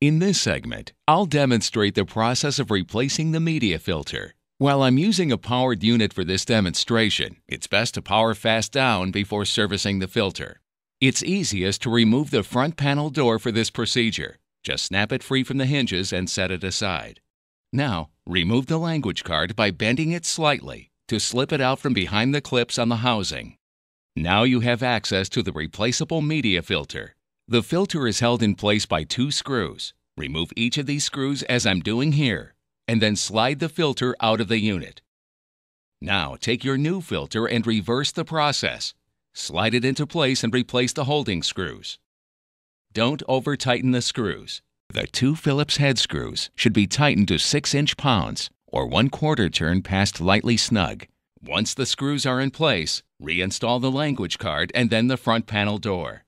In this segment, I'll demonstrate the process of replacing the media filter. While I'm using a powered unit for this demonstration, it's best to power fast down before servicing the filter. It's easiest to remove the front panel door for this procedure. Just snap it free from the hinges and set it aside. Now, remove the language card by bending it slightly to slip it out from behind the clips on the housing. Now you have access to the replaceable media filter. The filter is held in place by two screws. Remove each of these screws as I'm doing here, and then slide the filter out of the unit. Now take your new filter and reverse the process. Slide it into place and replace the holding screws. Don't over-tighten the screws. The two Phillips head screws should be tightened to 6-inch pounds or 1/4 turn past lightly snug. Once the screws are in place, reinstall the language card and then the front panel door.